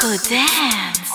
could dance.